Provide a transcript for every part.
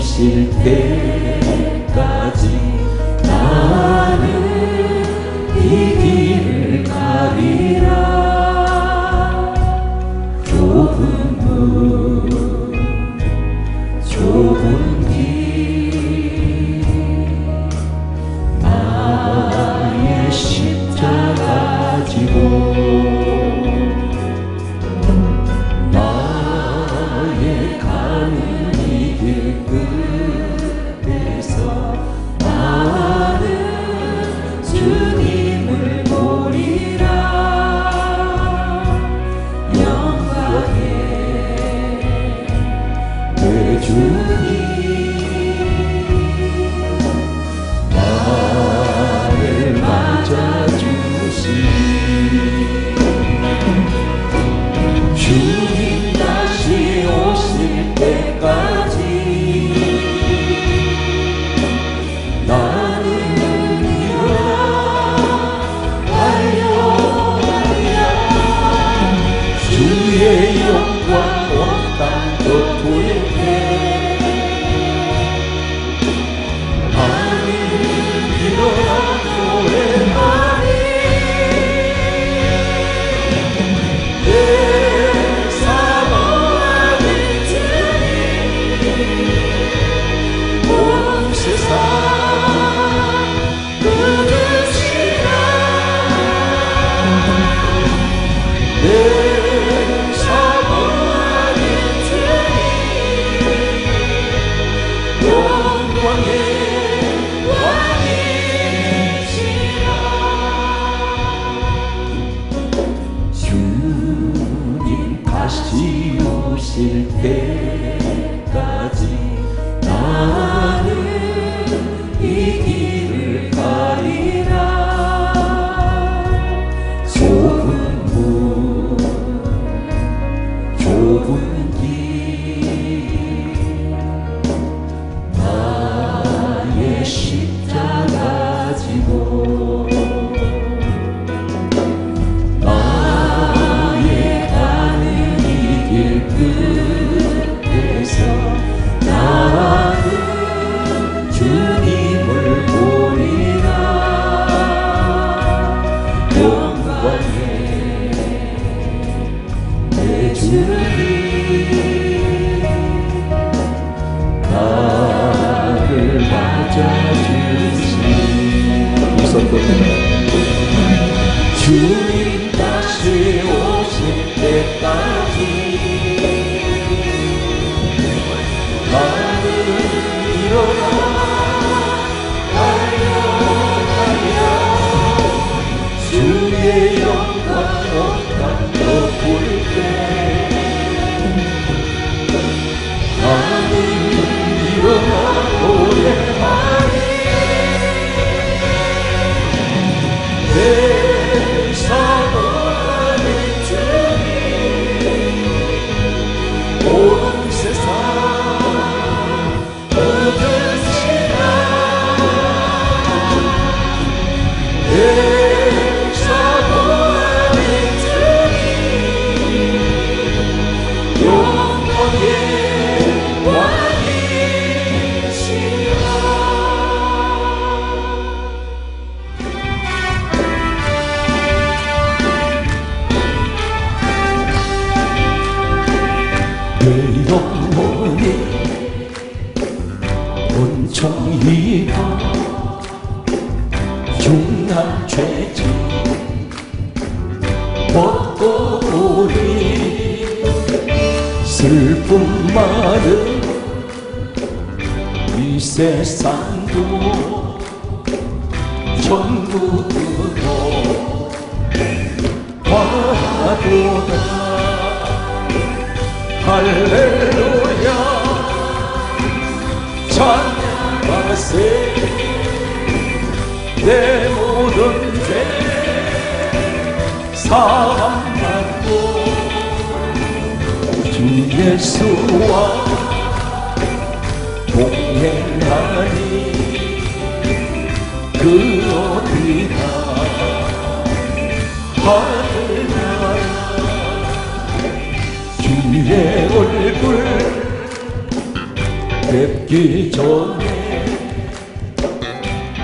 오실 때까지 나는 이 길을 가리라. 좁은 길 나의 십자가 가지고 나를 맞아주신 주님 다시 오실 때까지 나는 달려가야 주의 영광 온 땅 높은 다시 오실 때까지 나는 이 길을 가리라. 좁은 길 나의 십자가 지고 나를 맞아주신 주님 다시 오실 때까지 나를 일어나 달려가야 주의 영광 온청이가 중한 죄지 벗고 우리 슬픔만은 이 세상도 천국도 화도다. 할렐루야 찬양하세. 내 모든 죄 사함받고 주 예수와 동행하니 그 어디나 하늘나라 주의 얼굴 뵙기 전에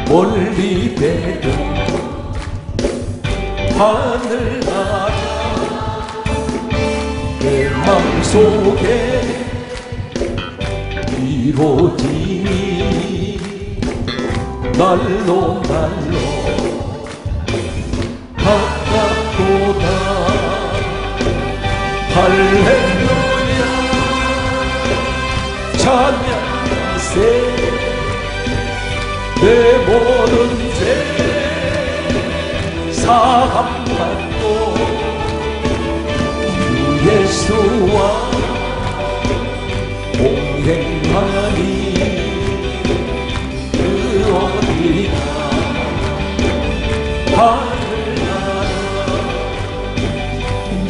멀리 배든 하늘 나라 내 맘속에 이루어지니 날로 날로 가깝도다. 할렐루야 찬양하세 내 모든 죄 사함받고 주 예수와 동행하니 그 어디나 하늘나라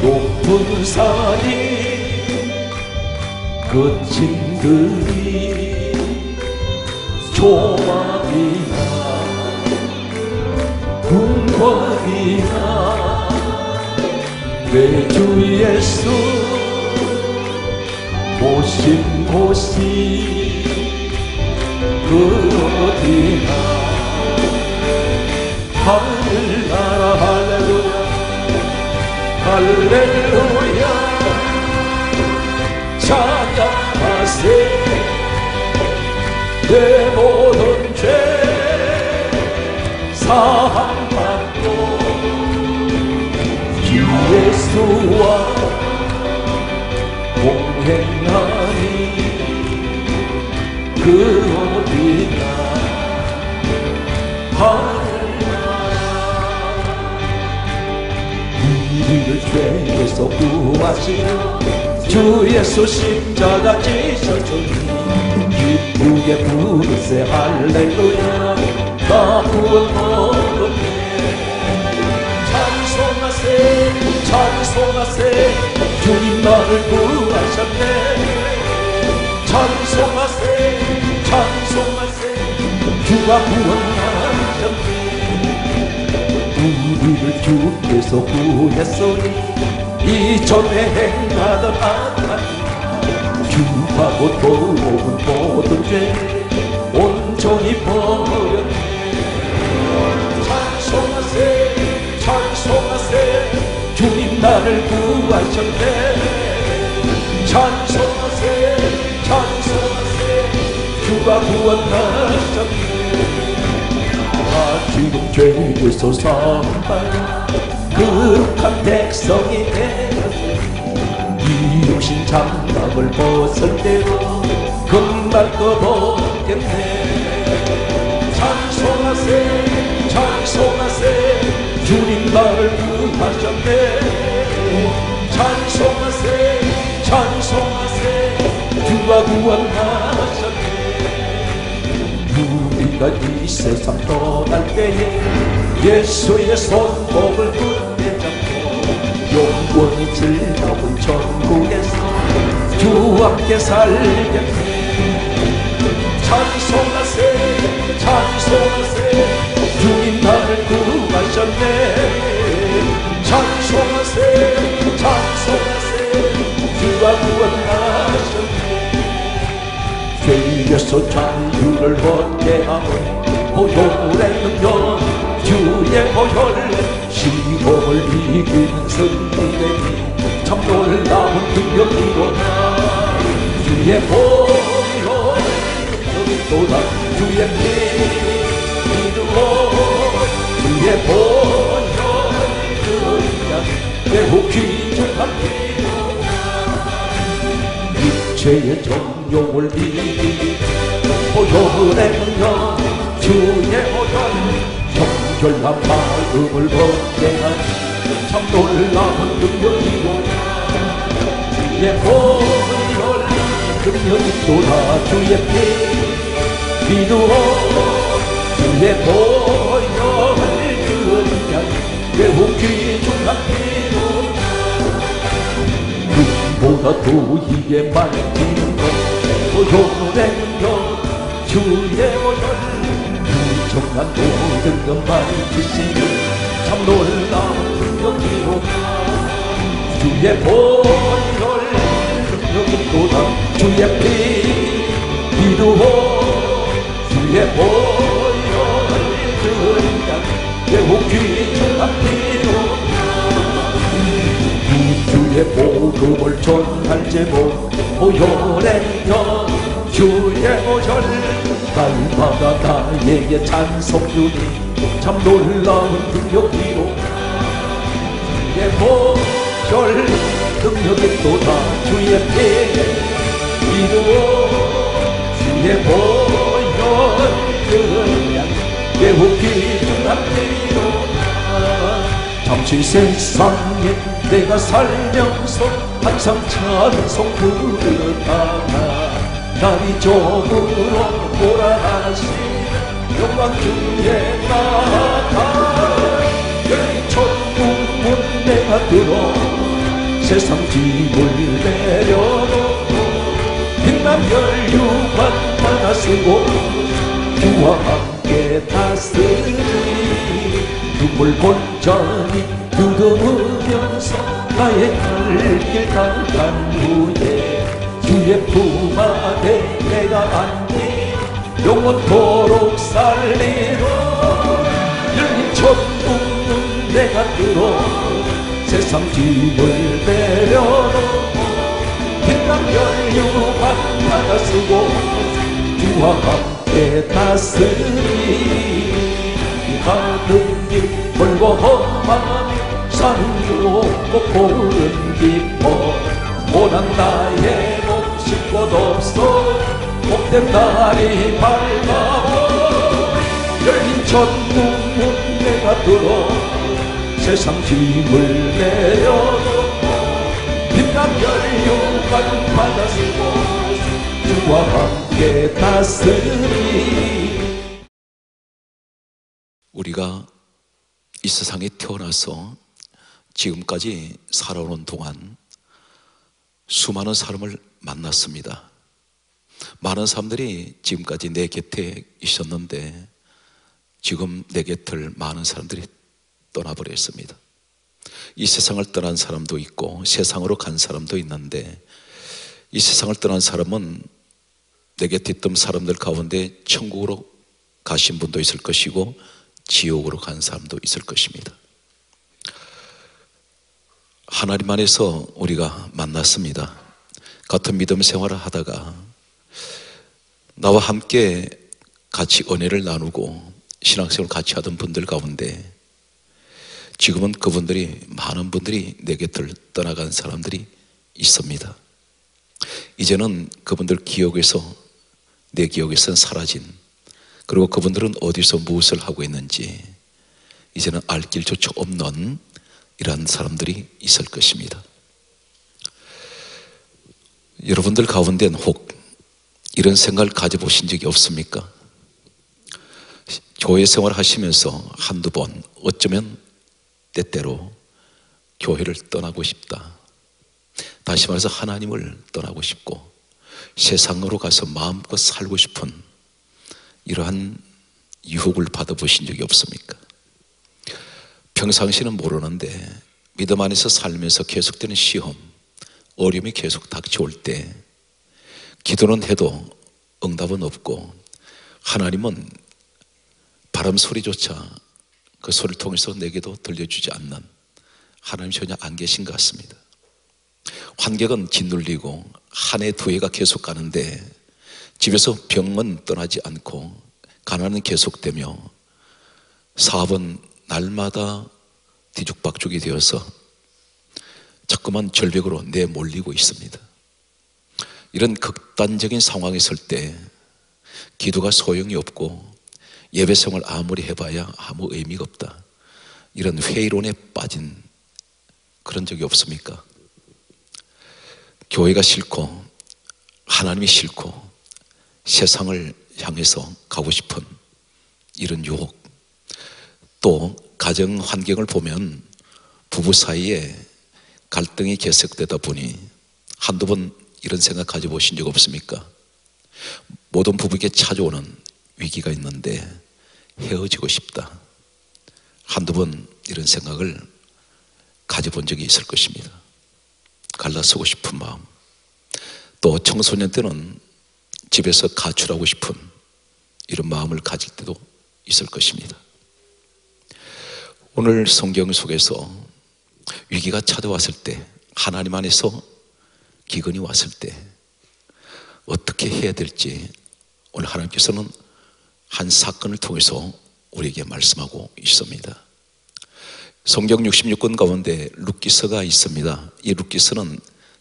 높은 산이 거친 들이 조합이나 궁궐이나 내 주 예수 모신 곳이 그 어디나 하늘나라. 할렐루야 할렐루야 찬양하세 내 모든 죄 사함받고 주 예수와 동행하니 그 어디나 하늘나라. 우리를 죄에서 구하시며 주 예수 십자가 지셨으니 기쁘게 부르세 할렐루야 나 구원 얻었네. 찬송하세 찬송하세 주님 나를 구하셨네. 찬송하세 찬송하세 주가 구원하셨네. 우리를 주께서 구했으니 이전에 행하던 악한 주하고 더러운 모든 죄 온전히 버렸네. 찬송하세 찬송하세 주님 나를 구하셨네. 찬송하세 찬송하세 주가 구원하셨네. 지금 죄에서 사함받아 극한 백성이 되었으니 이 육신 장막을 벗을 때로 금방 꺼버렸네. 찬송하세 찬송하세 주님 나를 구하셨네. 찬송하세 찬송하세 주가 구원하셨네. 우리가 이 세상 떠날 때에 예수의 손목을 굳게 잡고 영원히 즐거운 천국에서 주와 함께 살겠네. 찬송하세 찬송하세 주님 나를 구하셨네. 찬송하세 찬송하세 주가 구원하셨네. 죄에서 자유를 얻게 하오니 보혈의 능력 주의 보혈 시험을 이기는 승리되니 참 놀라운 능력이로다. 주의 보혈 또다 주의 피 주의 보혈이 그러냐 매우 귀중한 피로다. 육체의 정욕을 이기니 보혈의 능력 주의 보혈 정결한 마음을 얻게 하니 참 놀라운 능력이로다. 주의 보혈 능력이 또다 주의 피 기도하오 주의 보혈을 그리냐 매우 귀중한 피로다. 눈보다 도희에 만지는 것 보혈의 능력 주의 보혈 무정한 모든 것 만지시는 참 놀라운 능력이로다. 주의 보혈 능력이 또다 주의 피 기도호 주의 보혈이 그냥 대목이 전합니다. 주의 복음을 전할 제목 보혈의 영 주의 보혈 날마다 나에게 찬송주니 참 놀라운 능력이로 주의 보혈 능력이 또다 주의 피에 기도호 주의 보혈 그냥 배우기 전합니다. 잠시 세상에 내가 살면서 항상 찬송 부르다가 나를 종으로 보라하신 영광 주의 나라 여기 천국문 내가 들어 세상 짐을 내려놓고 빛난 혈육만 받아쓰고 주와 함께 다스리니 눈물 본전이 두드우면서 나의 갈길 닦은 후에 주의 품 안에 내가 안니 영원토록 살리로 열린 천국문 내가 들어 세상 짐을 내려놓고 빛난 혈육만 받아쓰고 주와 함께 다스리니 가는 길 멀고 험하니 사는 길 없고 고른 깊어 모난 나의 몸쉴 곳 없어 복된 날이 밝아오 열린 천국문 내가 들어 세상 짐을 내려놓고 빛난 혈육만 받아쓰고 주와 함께 다스리니 우리가 이 세상에 태어나서 지금까지 살아오는 동안 수많은 사람을 만났습니다. 많은 사람들이 지금까지 내 곁에 있었는데 지금 내 곁을 많은 사람들이 떠나버렸습니다. 이 세상을 떠난 사람도 있고 세상으로 간 사람도 있는데 이 세상을 떠난 사람은 내 곁에 있던 사람들 가운데 천국으로 가신 분도 있을 것이고 지옥으로 간 사람도 있을 것입니다. 하나님 안에서 우리가 만났습니다. 같은 믿음 생활을 하다가 나와 함께 같이 은혜를 나누고 신앙생활을 같이 하던 분들 가운데 지금은 그분들이 많은 분들이 내 곁을 떠나간 사람들이 있습니다. 이제는 그분들 기억에서 내 기억에선 사라진 그리고 그분들은 어디서 무엇을 하고 있는지 이제는 알 길조차 없는 이러한 사람들이 있을 것입니다. 여러분들 가운데는 혹 이런 생각을 가져보신 적이 없습니까? 교회 생활을 하시면서 한두 번 어쩌면 때때로 교회를 떠나고 싶다. 다시 말해서 하나님을 떠나고 싶고 세상으로 가서 마음껏 살고 싶은 이러한 유혹을 받아보신 적이 없습니까? 평상시는 모르는데 믿음 안에서 살면서 계속되는 시험, 어려움이 계속 닥쳐올 때 기도는 해도 응답은 없고 하나님은 바람 소리조차 그 소리를 통해서 내게도 들려주지 않는 하나님 전혀 안 계신 것 같습니다. 환경은 짓눌리고 한 해 두 해가 계속 가는데 집에서 병은 떠나지 않고 가난은 계속되며 사업은 날마다 뒤죽박죽이 되어서 자꾸만 절벽으로 내몰리고 있습니다. 이런 극단적인 상황에 설 때 기도가 소용이 없고 예배성을 아무리 해봐야 아무 의미가 없다. 이런 회의론에 빠진 그런 적이 없습니까? 교회가 싫고 하나님이 싫고 세상을 향해서 가고 싶은 이런 유혹 또 가정 환경을 보면 부부 사이에 갈등이 계속되다 보니 한두 번 이런 생각 가져보신 적 없습니까? 모든 부부에게 찾아오는 위기가 있는데 헤어지고 싶다. 한두 번 이런 생각을 가져본 적이 있을 것입니다. 갈라서고 싶은 마음 또 청소년 때는 집에서 가출하고 싶은 이런 마음을 가질 때도 있을 것입니다. 오늘 성경 속에서 위기가 찾아왔을 때, 하나님 안에서 기근이 왔을 때 어떻게 해야 될지 오늘 하나님께서는 한 사건을 통해서 우리에게 말씀하고 있습니다. 성경 66권 가운데 룻기서가 있습니다. 이 룻기서는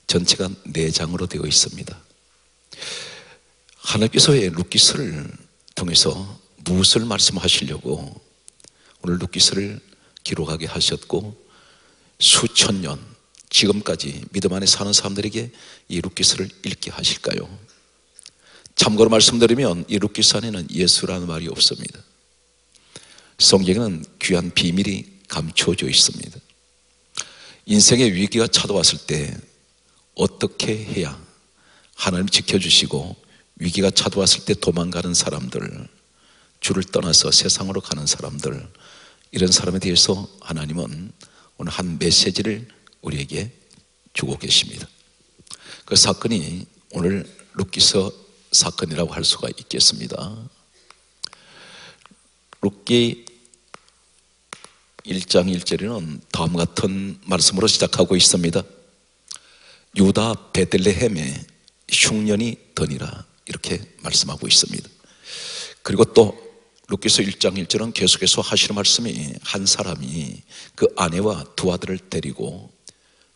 전체가 4장으로 되어 있습니다. 하나님께서의 룻기서를 통해서 무엇을 말씀하시려고 오늘 룻기서를 기록하게 하셨고, 수천 년 지금까지 믿음 안에 사는 사람들에게 이 룻기서를 읽게 하실까요? 참고로 말씀드리면 이 룻기서 안에는 예수라는 말이 없습니다. 성경에는 귀한 비밀이 감춰져 있습니다. 인생의 위기가 찾아왔을 때 어떻게 해야 하나님 지켜주시고, 위기가 찾아왔을 때 도망가는 사람들, 주를 떠나서 세상으로 가는 사람들, 이런 사람에 대해서 하나님은 오늘 한 메시지를 우리에게 주고 계십니다. 그 사건이 오늘 룻기서 사건이라고 할 수가 있겠습니다. 룻기 1장 1절에는 다음 같은 말씀으로 시작하고 있습니다. 유다 베들레헴에 흉년이 더니라, 이렇게 말씀하고 있습니다. 그리고 또 룻기서 1장 1절은 계속해서 하시는 말씀이, 한 사람이 그 아내와 두 아들을 데리고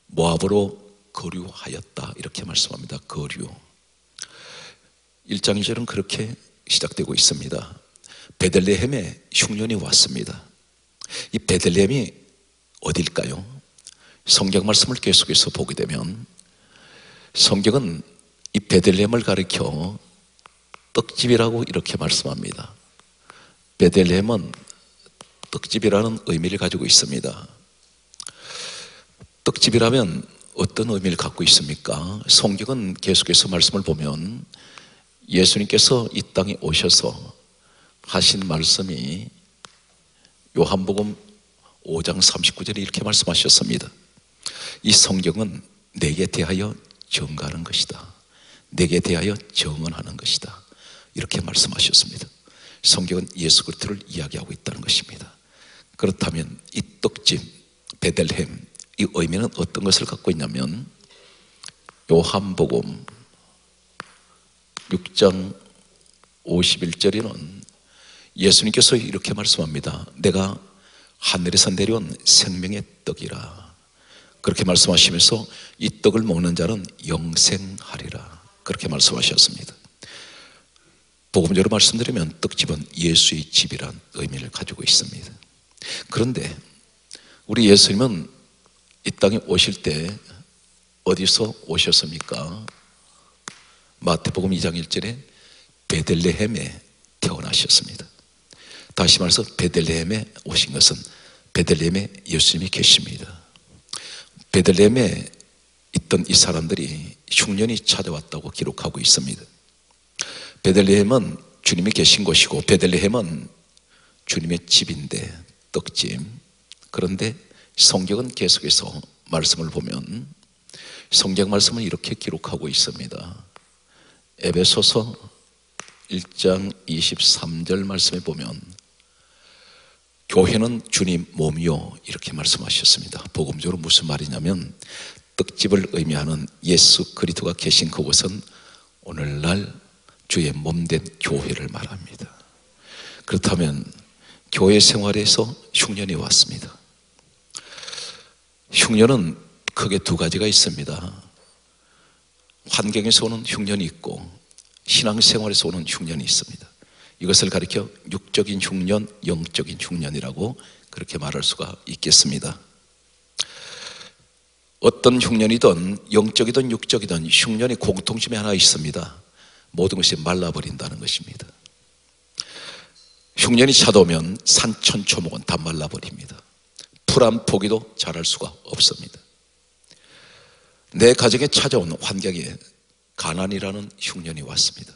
모압으로 거류하였다, 이렇게 말씀합니다. 거류. 1장 1절은 그렇게 시작되고 있습니다. 베들레헴에 흉년이 왔습니다. 이 베들레헴이 어딜까요? 성경 말씀을 계속해서 보게 되면 성경은 이 베들레헴을 가리켜 떡집이라고 이렇게 말씀합니다. 베들레헴은 떡집이라는 의미를 가지고 있습니다. 떡집이라면 어떤 의미를 갖고 있습니까? 성경은 계속해서 말씀을 보면 예수님께서 이 땅에 오셔서 하신 말씀이 요한복음 5장 39절에 이렇게 말씀하셨습니다. 이 성경은 내게 대하여 증거하는 것이다. 내게 대하여 증언하는 것이다. 이렇게 말씀하셨습니다. 성경은 예수 그리스도를 이야기하고 있다는 것입니다. 그렇다면 이 떡집 베들레헴, 이 의미는 어떤 것을 갖고 있냐면 요한복음 6장 51절에는 예수님께서 이렇게 말씀합니다. 내가 하늘에서 내려온 생명의 떡이라, 그렇게 말씀하시면서 이 떡을 먹는 자는 영생하리라, 그렇게 말씀하셨습니다. 복음적으로 말씀드리면 떡집은 예수의 집이란 의미를 가지고 있습니다. 그런데 우리 예수님은 이 땅에 오실 때 어디서 오셨습니까? 마태복음 2장 1절에 베들레헴에 태어나셨습니다. 다시 말해서 베들레헴에 오신 것은 베들레헴에 예수님이 계십니다. 베들레헴에 있던 이 사람들이 흉년이 찾아왔다고 기록하고 있습니다. 베들레헴은 주님이 계신 곳이고, 베들레헴은 주님의 집인데, 떡집. 그런데 성경은 계속해서 말씀을 보면 성경 말씀은 이렇게 기록하고 있습니다. 에베소서 1장 23절 말씀에 보면 교회는 주님 몸이요, 이렇게 말씀하셨습니다. 복음적으로 무슨 말이냐면 떡집을 의미하는 예수 그리스도가 계신 그곳은 오늘날 주의 몸된 교회를 말합니다. 그렇다면 교회 생활에서 흉년이 왔습니다. 흉년은 크게 두 가지가 있습니다. 환경에서 오는 흉년이 있고 신앙생활에서 오는 흉년이 있습니다. 이것을 가리켜 육적인 흉년, 영적인 흉년이라고 그렇게 말할 수가 있겠습니다. 어떤 흉년이든 영적이든 육적이든 흉년이 공통점이 하나 있습니다. 모든 것이 말라버린다는 것입니다. 흉년이 찾아오면 산천초목은 다 말라버립니다. 풀 한 포기도 자랄 수가 없습니다. 내 가정에 찾아온 환경에 가난이라는 흉년이 왔습니다.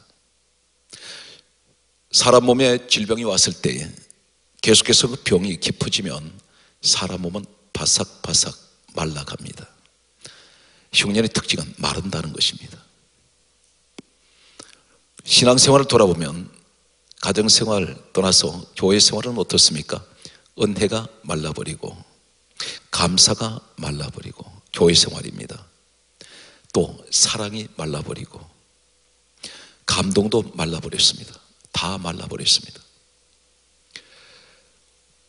사람 몸에 질병이 왔을 때 계속해서 그 병이 깊어지면 사람 몸은 바삭바삭 말라갑니다. 흉년의 특징은 마른다는 것입니다. 신앙생활을 돌아보면 가정생활 떠나서 교회생활은 어떻습니까? 은혜가 말라버리고 감사가 말라버리고 교회생활입니다. 또 사랑이 말라버리고 감동도 말라버렸습니다. 다 말라버렸습니다.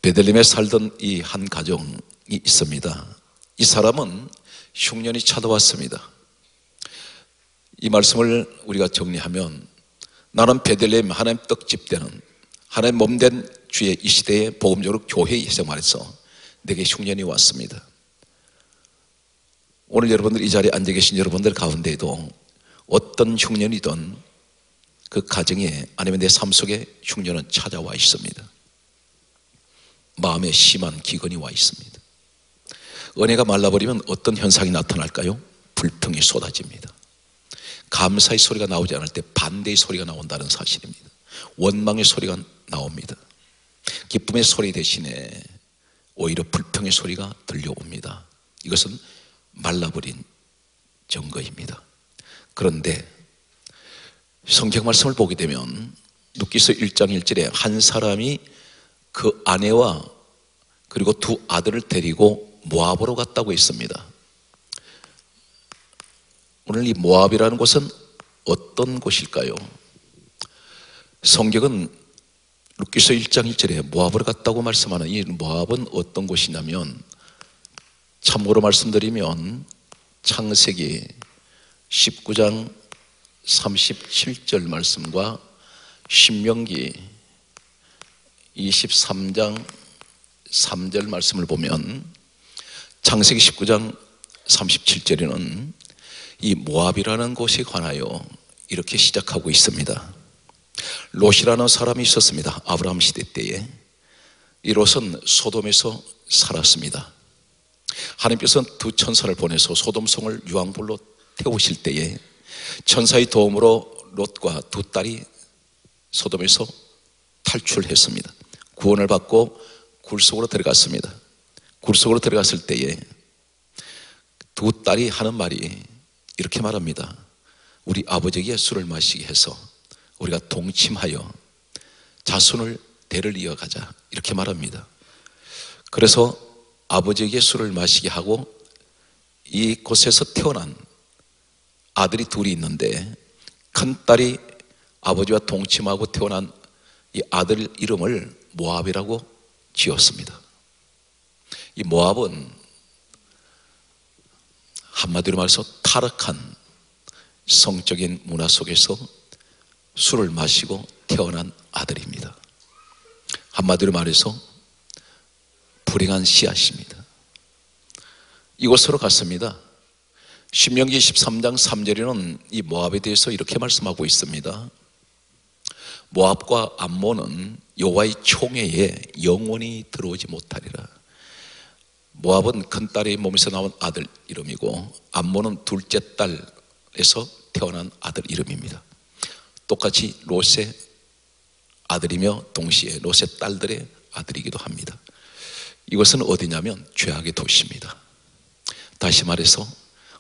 베들레헴에 살던 이 한 가정이 있습니다. 이 사람은 흉년이 찾아왔습니다. 이 말씀을 우리가 정리하면 나는 베들레헴 하나님 떡집 되는 하나님 몸된 주의 이 시대에 복음적으로 교회의 생활에서 내게 흉년이 왔습니다. 오늘 여러분들 이 자리에 앉아 계신 여러분들 가운데에도 어떤 흉년이든 그 가정에 아니면 내 삶 속에 흉년은 찾아와 있습니다. 마음에 심한 기근이 와 있습니다. 은혜가 말라버리면 어떤 현상이 나타날까요? 불평이 쏟아집니다. 감사의 소리가 나오지 않을 때 반대의 소리가 나온다는 사실입니다. 원망의 소리가 나옵니다. 기쁨의 소리 대신에 오히려 불평의 소리가 들려옵니다. 이것은 말라버린 증거입니다. 그런데 성경 말씀을 보게 되면 룻기서 1장 1절에 한 사람이 그 아내와 그리고 두 아들을 데리고 모압으로 갔다고 했습니다. 오늘 이 모압이라는 곳은 어떤 곳일까요? 성경은 룻기서 1장 1절에 모압으로 갔다고 말씀하는 이 모압은 어떤 곳이냐면, 참고로 말씀드리면 창세기 19장 37절 말씀과 신명기 23장 3절 말씀을 보면 창세기 19장 37절에는 이 모압이라는 곳에 관하여 이렇게 시작하고 있습니다. 롯이라는 사람이 있었습니다. 아브라함 시대 때에 이 롯은 소돔에서 살았습니다. 하나님께서는 두 천사를 보내서 소돔성을 유황불로 태우실 때에 천사의 도움으로 롯과 두 딸이 소돔에서 탈출했습니다. 구원을 받고 굴속으로 들어갔습니다. 굴속으로 들어갔을 때에 두 딸이 하는 말이 이렇게 말합니다. 우리 아버지에게 술을 마시게 해서 우리가 동침하여 자손을 대를 이어가자, 이렇게 말합니다. 그래서 아버지에게 술을 마시게 하고 이곳에서 태어난 아들이 둘이 있는데 큰딸이 아버지와 동침하고 태어난 이 아들 이름을 모압이라고 지었습니다. 이 모압은 한마디로 말해서 타락한 성적인 문화 속에서 술을 마시고 태어난 아들입니다. 한마디로 말해서 불행한 씨앗입니다. 이곳으로 갔습니다. 신명기 23장 3절에는 이 모압에 대해서 이렇게 말씀하고 있습니다. 모압과 암몬은 여호와의 총회에 영원히 들어오지 못하리라. 모압은 큰딸의 몸에서 나온 아들 이름이고 암몬은 둘째 딸에서 태어난 아들 이름입니다. 똑같이 롯의 아들이며 동시에 롯의 딸들의 아들이기도 합니다. 이것은 어디냐면 죄악의 도시입니다. 다시 말해서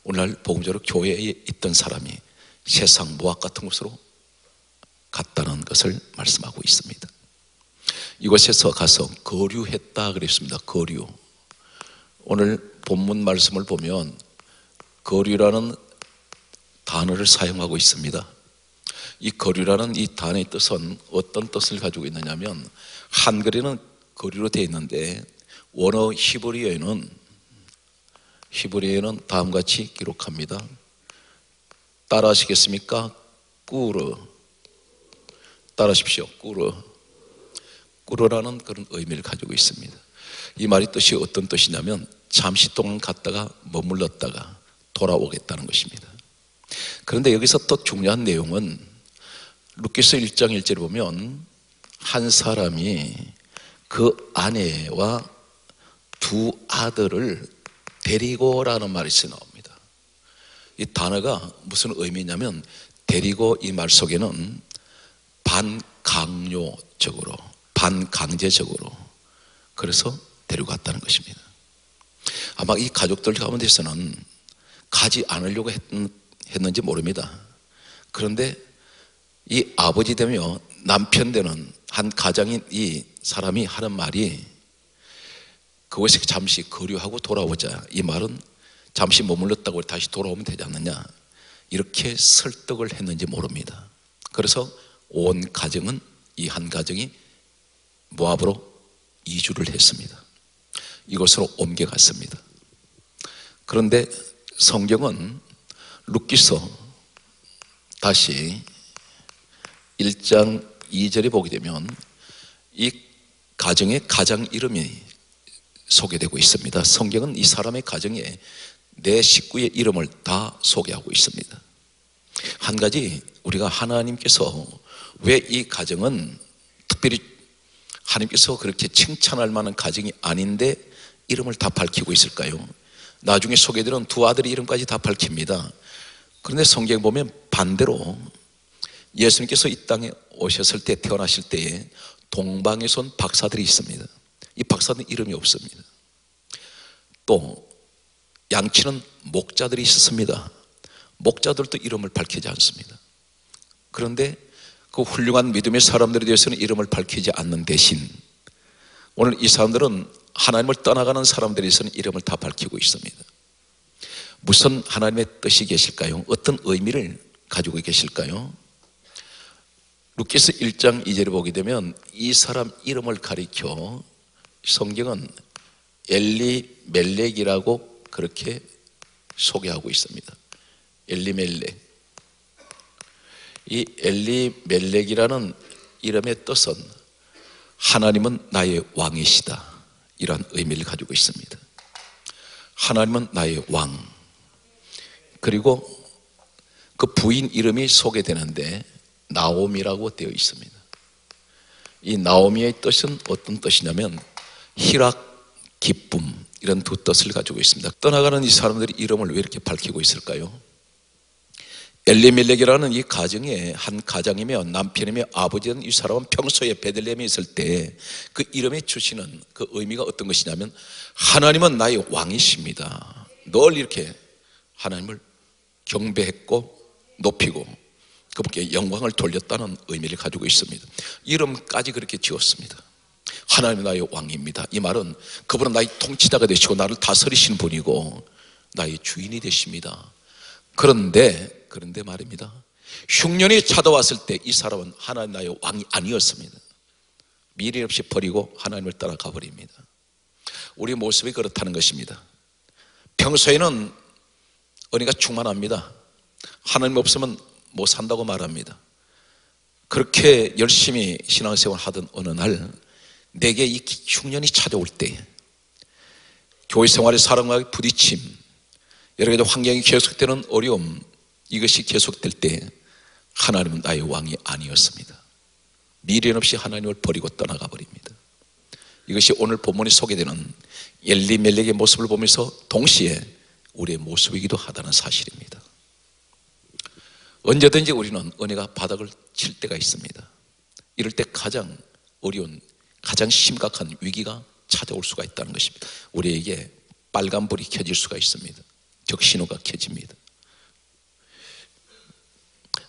오늘날 복음적으로 교회에 있던 사람이 세상 모압 같은 곳으로 갔다는 것을 말씀하고 있습니다. 이곳에서 가서 거류했다 그랬습니다. 거류. 오늘 본문 말씀을 보면 거류라는 단어를 사용하고 있습니다. 이 거류라는 이 단어의 뜻은 어떤 뜻을 가지고 있느냐면, 한글에는 거류로 되어 있는데 원어 히브리어에는 다음과 같이 기록합니다. 따라 하시겠습니까? 꾸르. 따라 하십시오. 꾸르. 꾸르라는 그런 의미를 가지고 있습니다. 이 말의 뜻이 어떤 뜻이냐면 잠시 동안 갔다가 머물렀다가 돌아오겠다는 것입니다. 그런데 여기서 또 중요한 내용은 룻기서 1장 1절에 보면 한 사람이 그 아내와 두 아들을 데리고라는 말이 나옵니다. 이 단어가 무슨 의미냐면 데리고 이 말 속에는 반강요적으로, 반강제적으로 그래서 데려갔다는 것입니다. 아마 이 가족들 가운데서는 가지 않으려고 했는지 모릅니다. 그런데 이 아버지 되며 남편 되는 한 가장인 이 사람이 하는 말이 그것이 잠시 거류하고 돌아오자, 이 말은 잠시 머물렀다고 다시 돌아오면 되지 않느냐, 이렇게 설득을 했는지 모릅니다. 그래서 온 가정은, 이 한 가정이 모압으로 이주를 했습니다. 이곳으로 옮겨갔습니다. 그런데 성경은 룻기서 다시 1장 2절에 보게 되면 이 가정의 가장 이름이 소개되고 있습니다. 성경은 이 사람의 가정에 내 식구의 이름을 다 소개하고 있습니다. 한 가지, 우리가 하나님께서 왜 이 가정은 특별히 하나님께서 그렇게 칭찬할 만한 가정이 아닌데 이름을 다 밝히고 있을까요? 나중에 소개되는 두 아들의 이름까지 다 밝힙니다. 그런데 성경 보면 반대로 예수님께서 이 땅에 오셨을 때, 태어나실 때에 동방에서 온 박사들이 있습니다. 이 박사들은 이름이 없습니다. 또 양치는 목자들이 있었습니다. 목자들도 이름을 밝히지 않습니다. 그런데 그 훌륭한 믿음의 사람들에 대해서는 이름을 밝히지 않는 대신 오늘 이 사람들은 하나님을 떠나가는 사람들에 대해서는 이름을 다 밝히고 있습니다. 무슨 하나님의 뜻이 계실까요? 어떤 의미를 가지고 계실까요? 룻기서 1장 2절을 보게 되면 이 사람 이름을 가리켜 성경은 엘리멜렉이라고 그렇게 소개하고 있습니다. 엘리멜렉. 이 엘리멜렉이라는 이름의 뜻은 하나님은 나의 왕이시다, 이런 의미를 가지고 있습니다. 하나님은 나의 왕. 그리고 그 부인 이름이 소개되는데 나오미라고 되어 있습니다. 이 나오미의 뜻은 어떤 뜻이냐면 희락, 기쁨, 이런 두 뜻을 가지고 있습니다. 떠나가는 이 사람들이 이름을 왜 이렇게 밝히고 있을까요? 엘리멜렉이라는 이 가정의 한 가장이며 남편이며 아버지는, 이 사람은 평소에 베들레헴에 있을 때 그 이름이 주시는 그 의미가 어떤 것이냐면 하나님은 나의 왕이십니다. 늘 이렇게 하나님을 경배했고 높이고 그분께 영광을 돌렸다는 의미를 가지고 있습니다. 이름까지 그렇게 지었습니다. 하나님은 나의 왕입니다. 이 말은 그분은 나의 통치자가 되시고 나를 다스리신 분이고 나의 주인이 되십니다. 그런데 말입니다, 흉년이 찾아왔을 때 이 사람은 하나님 나의 왕이 아니었습니다. 미래 없이 버리고 하나님을 따라가 버립니다. 우리 모습이 그렇다는 것입니다. 평소에는 은혜가 충만합니다. 하나님 없으면 못 산다고 말합니다. 그렇게 열심히 신앙생활 하던 어느 날 내게 이 흉년이 찾아올 때, 교회 생활의 사람과의 부딪힘, 여러 가지 환경이 계속되는 어려움, 이것이 계속될 때 하나님은 나의 왕이 아니었습니다. 미련 없이 하나님을 버리고 떠나가 버립니다. 이것이 오늘 본문에 소개되는 엘리멜렉의 모습을 보면서 동시에 우리의 모습이기도 하다는 사실입니다. 언제든지 우리는 은혜가 바닥을 칠 때가 있습니다. 이럴 때 가장 어려운, 가장 심각한 위기가 찾아올 수가 있다는 것입니다. 우리에게 빨간불이 켜질 수가 있습니다. 즉 신호가 켜집니다.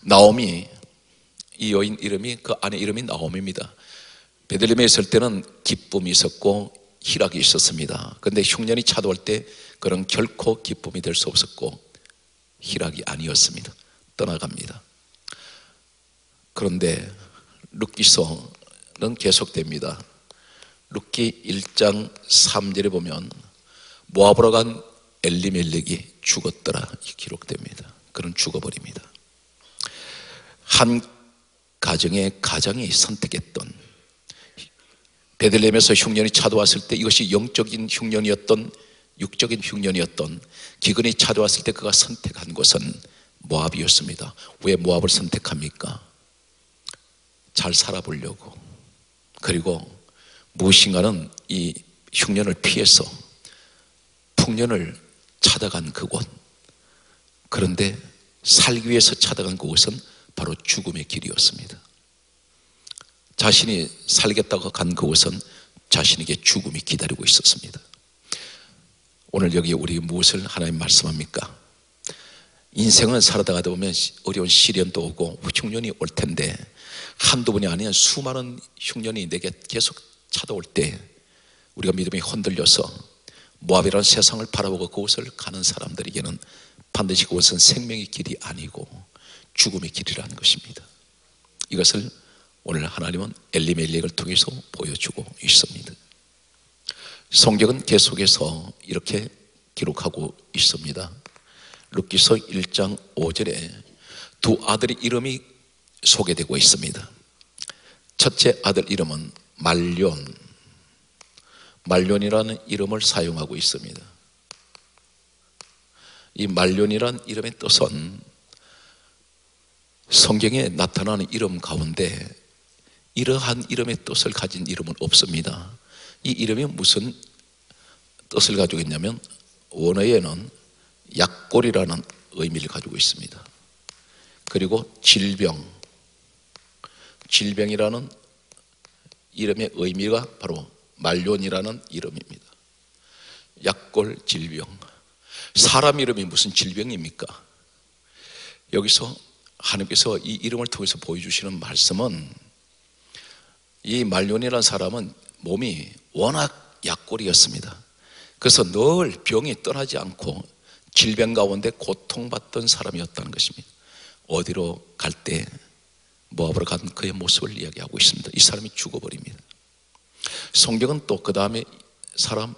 나오미, 이 여인 이름이, 그 아내 이름이 나오미입니다. 베들레헴에 있을 때는 기쁨이 있었고 희락이 있었습니다. 그런데 흉년이 찾아올 때 그런 결코 기쁨이 될 수 없었고 희락이 아니었습니다. 떠나갑니다. 그런데 룻기서는 계속됩니다. 룻기 1장 3절에 보면 모압으로 간 엘리멜렉이 죽었더라, 기록됩니다. 그는 죽어버립니다. 한 가정의 가장이 선택했던, 베들레헴에서 흉년이 찾아왔을 때 이것이 영적인 흉년이었던 육적인 흉년이었던, 기근이 찾아왔을 때 그가 선택한 곳은 모압이었습니다. 왜 모압을 선택합니까? 잘 살아보려고. 그리고 무엇인가는 이 흉년을 피해서 풍년을 찾아간 그곳, 그런데 살기 위해서 찾아간 그곳은 바로 죽음의 길이었습니다. 자신이 살겠다고 간 그곳은 자신에게 죽음이 기다리고 있었습니다. 오늘 여기 우리 무엇을 하나님 말씀합니까? 인생을 살아다가다 보면 어려운 시련도 오고 흉년이 올 텐데 한두 번이 아니라 수많은 흉년이 내게 계속 찾아올 때 우리가 믿음이 흔들려서 모압이라는 세상을 바라보고 그곳을 가는 사람들에게는 반드시 그것은 생명의 길이 아니고 죽음의 길이라는 것입니다. 이것을 오늘 하나님은 엘리멜렉을 통해서 보여주고 있습니다. 성경은 계속해서 이렇게 기록하고 있습니다. 룻기서 1장 5절에 두 아들의 이름이 소개되고 있습니다. 첫째 아들 이름은 말론, 말론이라는 이름을 사용하고 있습니다. 이 말론이라는 이름의 뜻은 성경에 나타나는 이름 가운데 이러한 이름의 뜻을 가진 이름은 없습니다. 이 이름이 무슨 뜻을 가지고 있냐면 원어에는 약골이라는 의미를 가지고 있습니다. 그리고 질병, 질병이라는 이름의 의미가 바로 말론이라는 이름입니다. 약골, 질병. 사람 이름이 무슨 질병입니까? 여기서 하나님께서 이 이름을 통해서 보여주시는 말씀은 이 말론이라는 사람은 몸이 워낙 약골이었습니다. 그래서 늘 병이 떠나지 않고 질병 가운데 고통받던 사람이었다는 것입니다. 어디로 갈 때 모압으로 간 그의 모습을 이야기하고 있습니다. 이 사람이 죽어버립니다. 성경은 또 그 다음에 사람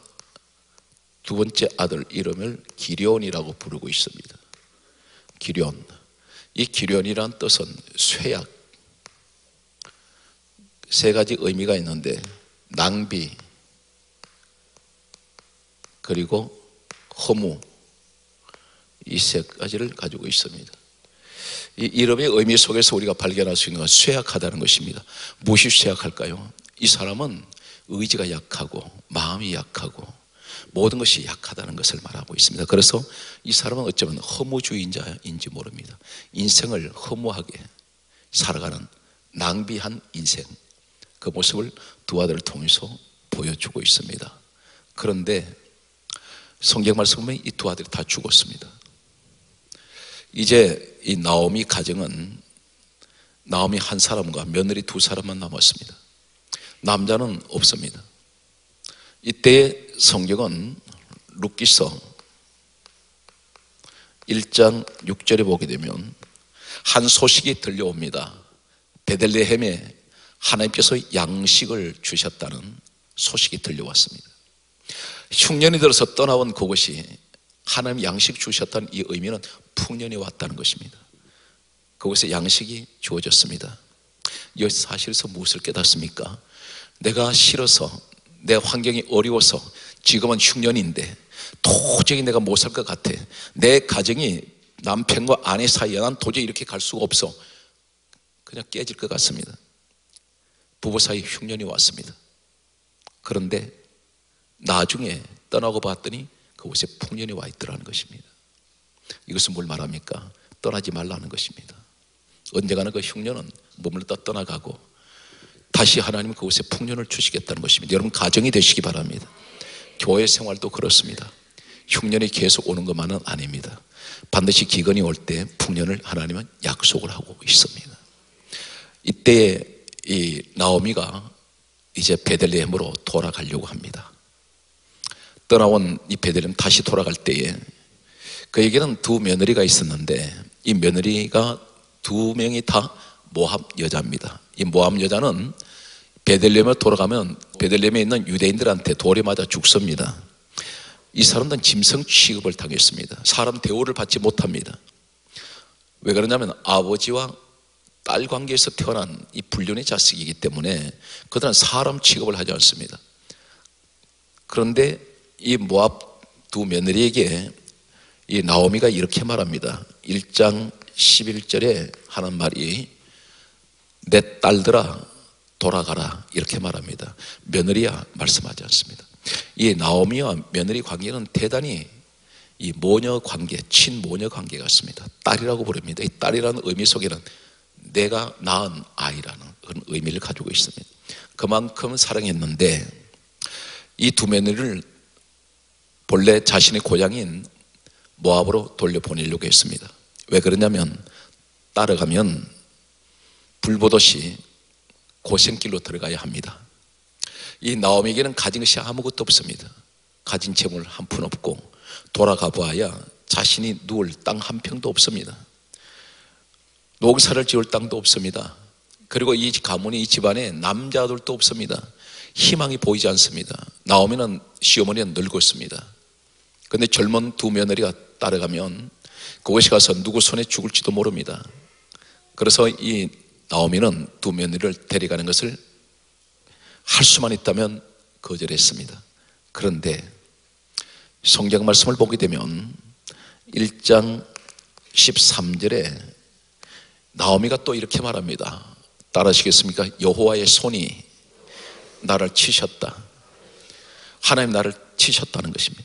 두 번째 아들 이름을 기련이라고 부르고 있습니다. 기련, 이 기련이란 뜻은 쇠약, 세 가지 의미가 있는데 낭비, 그리고 허무, 이 세 가지를 가지고 있습니다. 이 이름의 의미 속에서 우리가 발견할 수 있는 건 쇠약하다는 것입니다. 무엇이 쇠약할까요? 이 사람은 의지가 약하고 마음이 약하고 모든 것이 약하다는 것을 말하고 있습니다. 그래서 이 사람은 어쩌면 허무주의자인지 모릅니다. 인생을 허무하게 살아가는 낭비한 인생, 그 모습을 두 아들을 통해서 보여주고 있습니다. 그런데 성경 말씀에 이 두 아들이 다 죽었습니다. 이제 이 나오미 가정은 나오미 한 사람과 며느리 두 사람만 남았습니다. 남자는 없습니다. 이때 성경은 룻기서 1장 6절에 보게 되면 한 소식이 들려옵니다. 베들레헴에 하나님께서 양식을 주셨다는 소식이 들려왔습니다. 흉년이 들어서 떠나온 그것이 하나님 양식 주셨다는 이 의미는 풍년이 왔다는 것입니다. 그곳에 양식이 주어졌습니다. 이 사실에서 무엇을 깨닫습니까? 내가 싫어서, 내 환경이 어려워서, 지금은 흉년인데 도저히 내가 못 살 것 같아, 내 가정이 남편과 아내 사이에 난 도저히 이렇게 갈 수가 없어, 그냥 깨질 것 같습니다. 부부 사이 흉년이 왔습니다. 그런데 나중에 떠나고 봤더니 그곳에 풍년이 와 있더라는 것입니다. 이것은 뭘 말합니까? 떠나지 말라는 것입니다. 언젠가는 그 흉년은 머물렀다 떠나가고 다시 하나님은 그곳에 풍년을 주시겠다는 것입니다. 여러분 가정이 되시기 바랍니다. 교회 생활도 그렇습니다. 흉년이 계속 오는 것만은 아닙니다. 반드시 기근이 올 때 풍년을 하나님은 약속을 하고 있습니다. 이때 이 나오미가 이제 베들레헴으로 돌아가려고 합니다. 떠나온 이 베들레헴 다시 돌아갈 때에 그에게는 두 며느리가 있었는데 이 며느리가 두 명이 다 모압 여자입니다. 이 모압 여자는 베들레헴에 돌아가면 베들레헴에 있는 유대인들한테 돌에 맞아 죽습니다. 이 사람들은 짐승 취급을 당했습니다. 사람 대우를 받지 못합니다. 왜 그러냐면 아버지와 딸 관계에서 태어난 이 불륜의 자식이기 때문에 그들은 사람 취급을 하지 않습니다. 그런데 이 모압 두 며느리에게 이 나오미가 이렇게 말합니다. 1장 11절에 하는 말이 내 딸들아 돌아가라 이렇게 말합니다. 며느리야 말씀하지 않습니다. 이 나오미와 며느리 관계는 대단히 이 모녀 관계, 친모녀 관계 같습니다. 딸이라고 부릅니다. 이 딸이라는 의미 속에는 내가 낳은 아이라는 그런 의미를 가지고 있습니다. 그만큼 사랑했는데 이 두 며느리를 본래 자신의 고향인 모압으로 돌려보내려고 했습니다. 왜 그러냐면 따라가면 불보듯이 고생길로 들어가야 합니다. 이 나오미에게는 가진 것이 아무것도 없습니다. 가진 재물 한 푼 없고 돌아가 보아야 자신이 누울 땅 한 평도 없습니다. 농사를 지을 땅도 없습니다. 그리고 이 가문이, 이 집안에 남자들도 없습니다. 희망이 보이지 않습니다. 나오미는, 시어머니는 늙었습니다. 그런데 젊은 두 며느리가 따라가면 그곳에 가서 누구 손에 죽을지도 모릅니다. 그래서 이 나오미는 두 며느리를 데려가는 것을 할 수만 있다면 거절했습니다. 그런데 성경 말씀을 보게 되면 1장 13절에 나오미가 또 이렇게 말합니다. 따라하시겠습니까? 여호와의 손이 나를 치셨다. 하나님 나를 치셨다는 것입니다.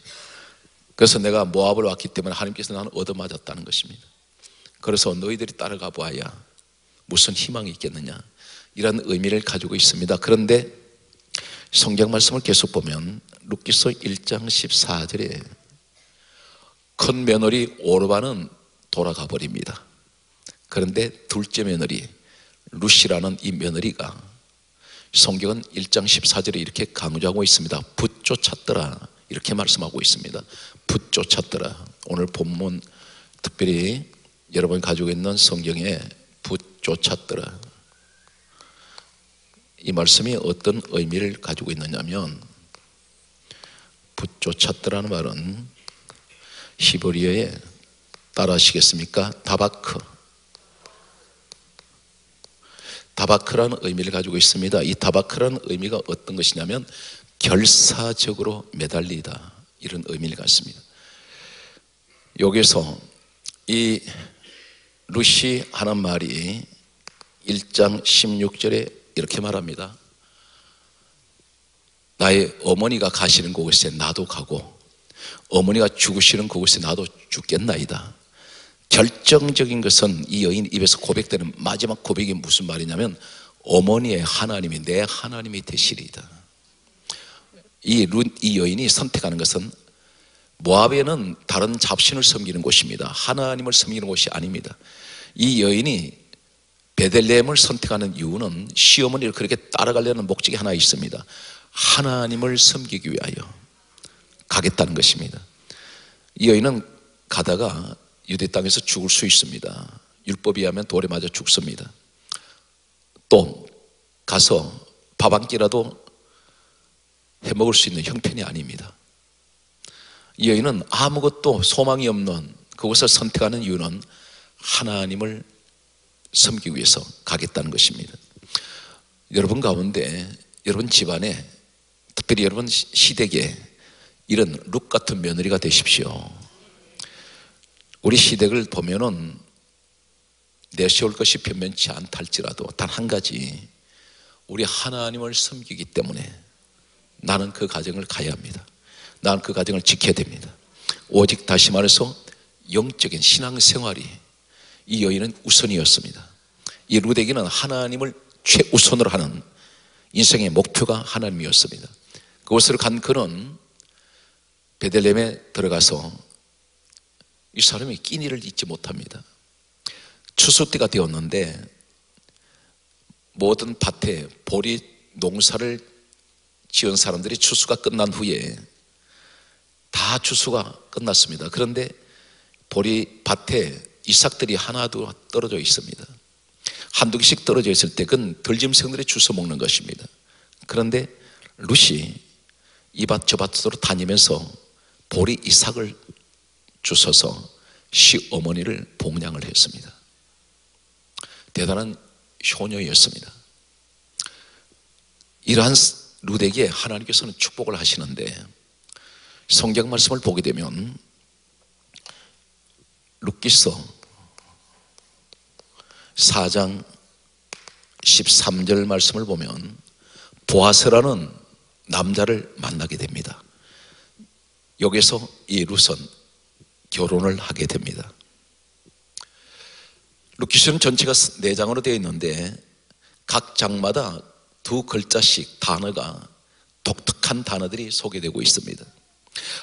그래서 내가 모압을 왔기 때문에 하나님께서 나는 얻어맞았다는 것입니다. 그래서 너희들이 따라가 보아야 무슨 희망이 있겠느냐, 이런 의미를 가지고 있습니다. 그런데 성경 말씀을 계속 보면 룻기서 1장 14절에 큰 며느리 오르바는 돌아가 버립니다. 그런데 둘째 며느리 루시라는 이 며느리가, 성경은 1장 14절에 이렇게 강조하고 있습니다. 붙쫓았더라, 이렇게 말씀하고 있습니다. 붙쫓았더라. 오늘 본문, 특별히 여러분이 가지고 있는 성경에 붙쫓았더라, 이 말씀이 어떤 의미를 가지고 있느냐면, 붙쫓았더라는 말은 히브리어에, 따라하시겠습니까? 다바크라는 의미를 가지고 있습니다. 이 다바크라는 의미가 어떤 것이냐면 결사적으로 매달리다, 이런 의미를 갖습니다. 여기서 이 루시 하는 말이 1장 16절에 이렇게 말합니다. 나의 어머니가 가시는 곳에 나도 가고 어머니가 죽으시는 곳에 나도 죽겠나이다. 결정적인 것은 이 여인 입에서 고백되는 마지막 고백이 무슨 말이냐면 어머니의 하나님이 내 하나님이 되시리이다. 이 여인이 선택하는 것은, 모압에는 다른 잡신을 섬기는 곳입니다. 하나님을 섬기는 곳이 아닙니다. 이 여인이 베들레헴을 선택하는 이유는 시어머니를 그렇게 따라가려는 목적이 하나 있습니다. 하나님을 섬기기 위하여 가겠다는 것입니다. 이 여인은 가다가 유대 땅에서 죽을 수 있습니다. 율법에 의하면 돌에 맞아 죽습니다. 또 가서 밥 한 끼라도 해먹을 수 있는 형편이 아닙니다. 이 여인은 아무것도 소망이 없는 그곳을 선택하는 이유는 하나님을 섬기기 위해서 가겠다는 것입니다. 여러분 가운데, 여러분 집안에, 특별히 여러분 시댁에 이런 룻 같은 며느리가 되십시오. 우리 시댁을 보면은 내세울 것이 변변치 않달지라도 단 한 가지, 우리 하나님을 섬기기 때문에 나는 그 가정을 가야 합니다. 나는 그 가정을 지켜야 됩니다. 오직, 다시 말해서 영적인 신앙생활이 이 여인은 우선이었습니다. 이 룻에게는 하나님을 최우선으로 하는 인생의 목표가 하나님이었습니다. 그곳으로 간 그는 베들레헴에 들어가서 이 사람이 끼니를 잊지 못합니다. 추수 때가 되었는데 모든 밭에 보리 농사를 지은 사람들이 추수가 끝난 후에 다 추수가 끝났습니다. 그런데 보리 밭에 이삭들이 하나도 떨어져 있습니다. 한두 개씩 떨어져 있을 때 그건 들짐승들이 주워 먹는 것입니다. 그런데 룻이 이 밭 저 밭으로 다니면서 보리 이삭을 주워서 시어머니를 봉양을 했습니다. 대단한 효녀였습니다. 이러한 룻에게 하나님께서는 축복을 하시는데, 성경 말씀을 보게 되면 룻기서 4장 13절 말씀을 보면 보아스라는 남자를 만나게 됩니다. 여기서 이 룻은 결혼을 하게 됩니다. 룻기서는 전체가 4장으로 되어 있는데 각 장마다 두 글자씩 단어가, 독특한 단어들이 소개되고 있습니다.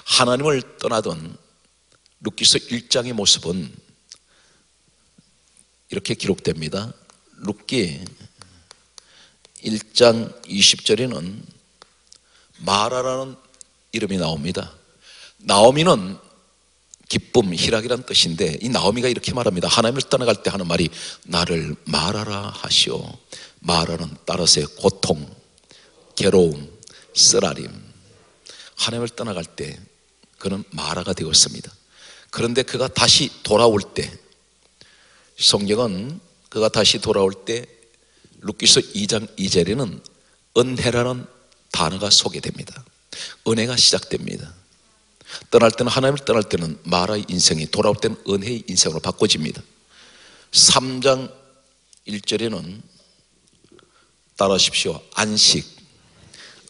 하나님을 떠나던 룻기서 1장의 모습은 이렇게 기록됩니다. 룻기 1장 20절에는 마라라는 이름이 나옵니다. 나오미는 기쁨, 희락이란 뜻인데 이 나오미가 이렇게 말합니다. 하나님을 떠나갈 때 하는 말이 나를 마라라 하시오. 마라는 따라서의 고통, 괴로움, 쓰라림. 하나님을 떠나갈 때 그는 마라가 되었습니다. 그런데 그가 다시 돌아올 때, 성경은 그가 다시 돌아올 때 룻기서 2장 2절에는 은혜라는 단어가 소개됩니다. 은혜가 시작됩니다. 떠날 때는, 하나님을 떠날 때는 마라의 인생이, 돌아올 때는 은혜의 인생으로 바꿔집니다. 3장 1절에는 따라하십시오.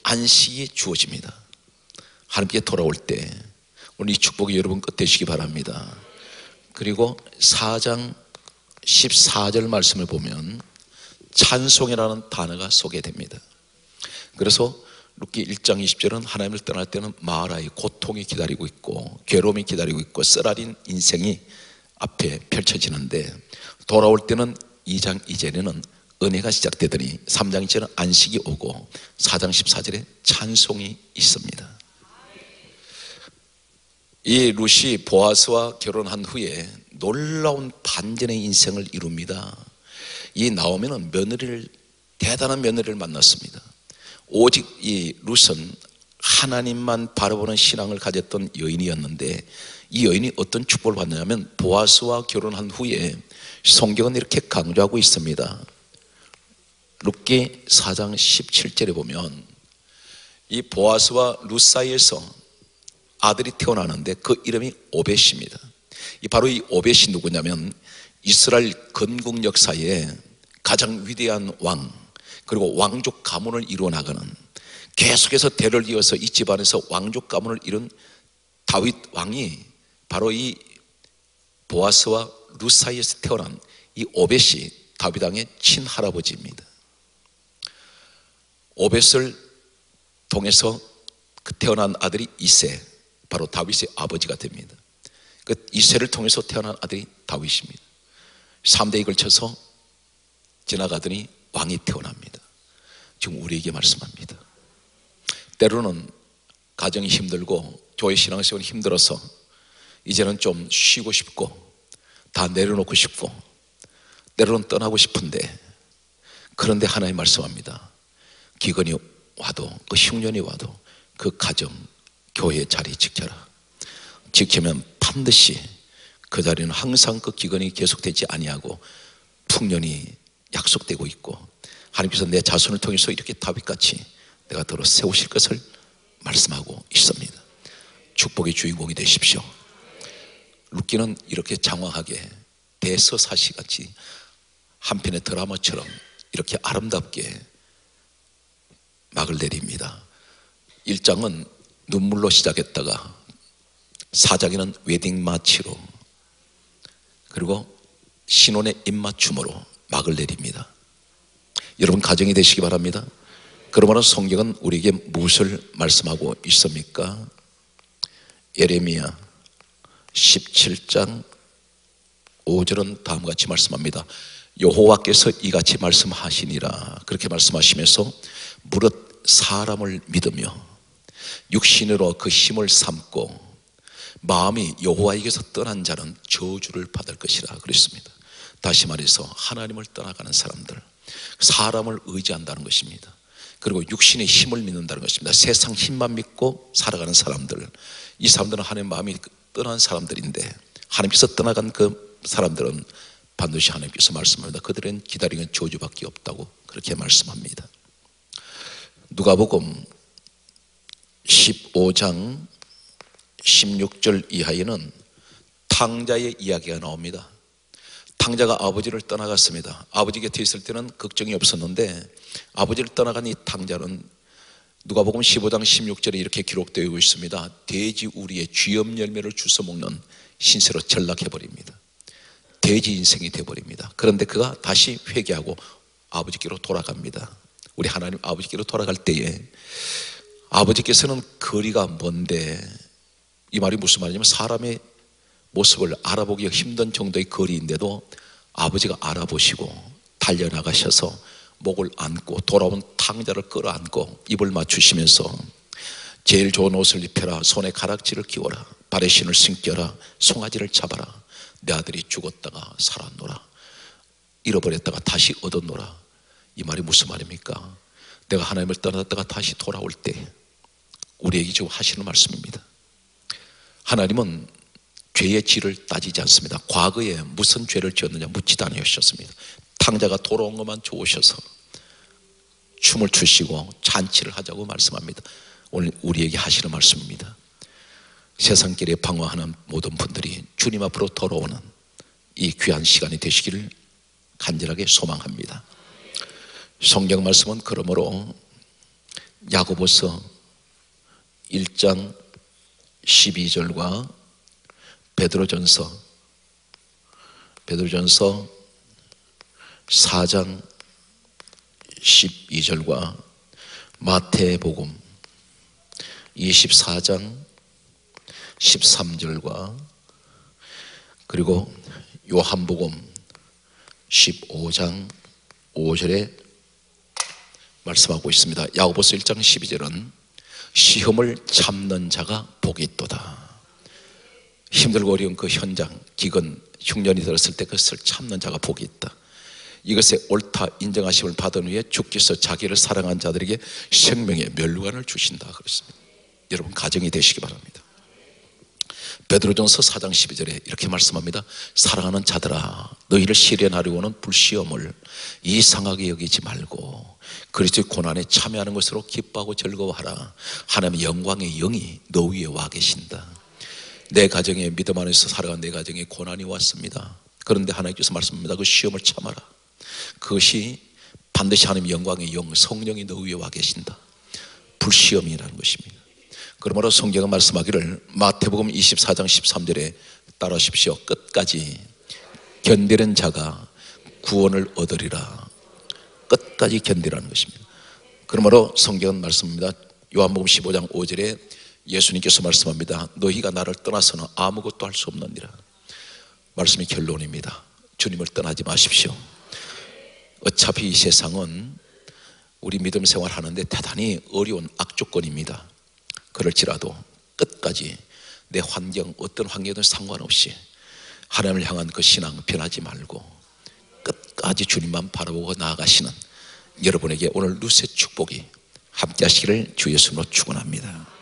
안식이 주어집니다. 하나님께 돌아올 때. 오늘 이 축복이 여러분 끝 되시기 바랍니다. 그리고 4장 14절 말씀을 보면 찬송이라는 단어가 소개됩니다. 그래서 룻기 1장 20절은 하나님을 떠날 때는 마라의 고통이 기다리고 있고 괴로움이 기다리고 있고 쓰라린 인생이 앞에 펼쳐지는데, 돌아올 때는 2장 2절에는 은혜가 시작되더니 3장 2절은 안식이 오고 4장 14절에 찬송이 있습니다. 이 룻이 보아스와 결혼한 후에 놀라운 반전의 인생을 이룹니다. 이 나오미는 대단한 며느리를 만났습니다. 오직 이 룻은 하나님만 바라보는 신앙을 가졌던 여인이었는데, 이 여인이 어떤 축복을 받느냐면 보아스와 결혼한 후에 성경은 이렇게 강조하고 있습니다. 룻기 4장 17절에 보면 이 보아스와 룻 사이에서 아들이 태어나는데 그 이름이 오벳입니다. 바로 이 오벳이 누구냐면 이스라엘 건국 역사에 가장 위대한 왕, 그리고 왕족 가문을 이루어나가는, 계속해서 대를 이어서 이 집안에서 왕족 가문을 이룬 다윗 왕이 바로 이 보아스와 룻 사이에서 태어난 이 오벳이 다윗 왕의 친할아버지입니다. 오벳을 통해서 태어난 아들이 이세, 바로 다윗의 아버지가 됩니다. 그 이세를 통해서 태어난 아들이 다윗입니다. 3대에 걸쳐서 지나가더니 왕이 태어납니다. 지금 우리에게 말씀합니다. 때로는 가정이 힘들고 교회 신앙생활이 힘들어서 이제는 좀 쉬고 싶고 다 내려놓고 싶고 때로는 떠나고 싶은데, 그런데 하나님 말씀합니다. 기근이 와도, 그 흉년이 와도 그 가정, 교회의 자리 지켜라. 지키면 반드시 그 자리는 항상 그 기근이 계속되지 아니하고 풍년이 약속되고 있고, 하나님께서 내 자손을 통해서 이렇게 다윗같이 내가 더러 세우실 것을 말씀하고 있습니다. 축복의 주인공이 되십시오. 룻기는 이렇게 장황하게 대서사시같이 한 편의 드라마처럼 이렇게 아름답게 막을 내립니다. 1장은 눈물로 시작했다가 4장에는 웨딩 마치로, 그리고 신혼의 입맞춤으로 막을 내립니다. 여러분 가정이 되시기 바랍니다. 그러므로 성경은 우리에게 무엇을 말씀하고 있습니까? 예레미야 17장 5절은 다음과 같이 말씀합니다. 여호와께서 이같이 말씀하시니라. 그렇게 말씀하시면서 무릇 사람을 믿으며 육신으로 그 힘을 삼고 마음이 여호와에게서 떠난 자는 저주를 받을 것이라 그랬습니다. 다시 말해서 하나님을 떠나가는 사람들, 사람을 의지한다는 것입니다. 그리고 육신의 힘을 믿는다는 것입니다. 세상 힘만 믿고 살아가는 사람들, 이 사람들은 하나님 마음이 떠난 사람들인데, 하나님께서 떠나간 그 사람들은 반드시 하나님께서 말씀합니다. 그들은 기다리는 저주밖에 없다고 그렇게 말씀합니다. 누가복음 15장 16절 이하에는 탕자의 이야기가 나옵니다. 탕자가 아버지를 떠나갔습니다. 아버지 곁에 있을 때는 걱정이 없었는데 아버지를 떠나간 이 탕자는 누가복음 15장 16절에 이렇게 기록되어 있습니다. 돼지우리의 쥐염 열매를 주워 먹는 신세로 전락해버립니다. 돼지 인생이 되어버립니다. 그런데 그가 다시 회개하고 아버지께로 돌아갑니다. 우리 하나님 아버지께로 돌아갈 때에 아버지께서는 거리가 먼데, 이 말이 무슨 말이냐면 사람의 모습을 알아보기 힘든 정도의 거리인데도 아버지가 알아보시고 달려나가셔서 목을 안고 돌아온 탕자를 끌어안고 입을 맞추시면서 제일 좋은 옷을 입혀라, 손에 가락지를 끼워라, 발에 신을 신겨라, 송아지를 잡아라, 내 아들이 죽었다가 살았노라, 잃어버렸다가 다시 얻었노라. 이 말이 무슨 말입니까? 내가 하나님을 떠났다가 다시 돌아올 때 우리에게 지금 하시는 말씀입니다. 하나님은 죄의 질을 따지지 않습니다. 과거에 무슨 죄를 지었느냐 묻지도 않으셨습니다. 탕자가 돌아온 것만 좋으셔서 춤을 추시고 잔치를 하자고 말씀합니다. 오늘 우리에게 하시는 말씀입니다. 세상길에 방황하는 모든 분들이 주님 앞으로 돌아오는 이 귀한 시간이 되시기를 간절하게 소망합니다. 성경 말씀은 그러므로 야고보서 1장 12절과 베드로전서 4장 12절과 마태복음 24장 13절과 그리고 요한복음 15장 5절에 말씀하고 있습니다. 야고보서 1장 12절은 시험을 참는 자가 복이 있도다. 힘들고 어려운 그 현장, 기근, 흉년이 들었을 때 그것을 참는 자가 복이 있다. 이것에 옳다 인정하심을 받은 후에 주께서 자기를 사랑한 자들에게 생명의 면류관을 주신다 그랬습니다. 여러분 가정이 되시기 바랍니다. 베드로전서 4장 12절에 이렇게 말씀합니다. 사랑하는 자들아, 너희를 시련하려고는 불시험을 이상하게 여기지 말고 그리스도의 고난에 참여하는 것으로 기뻐하고 즐거워하라. 하나님의 영광의 영이 너 위에 와 계신다. 내 가정에 믿음 안에서 살아간 내 가정에 고난이 왔습니다. 그런데 하나님께서 말씀합니다. 그 시험을 참아라. 그것이 반드시 하나님의 영광의 영, 성령이 너 위에 와 계신다. 불시험이라는 것입니다. 그러므로 성경은 말씀하기를 마태복음 24장 13절에 따라하십시오. 끝까지 견디는 자가 구원을 얻으리라. 끝까지 견디라는 것입니다. 그러므로 성경은 말씀합니다. 요한복음 15장 5절에 예수님께서 말씀합니다. 너희가 나를 떠나서는 아무것도 할 수 없느니라. 말씀이 결론입니다. 주님을 떠나지 마십시오. 어차피 이 세상은 우리 믿음 생활하는데 대단히 어려운 악조건입니다. 그럴지라도 끝까지 내 환경, 어떤 환경에도 상관없이 하나님을 향한 그 신앙 변하지 말고 끝까지 주님만 바라보고 나아가시는 여러분에게 오늘 루세 축복이 함께 하시기를 주 예수님으로 축원합니다.